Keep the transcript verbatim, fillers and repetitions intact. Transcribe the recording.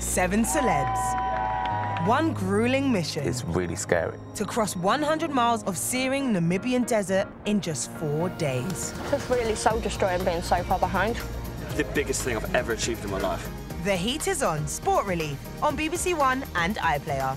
seven celebs. One grueling mission. It's really scary. To cross one hundred miles of searing Namibian desert in just four days. It's really soul-destroying being so far behind. The biggest thing I've ever achieved in my life. The heat is on. Sport Relief on B B C One and iPlayer.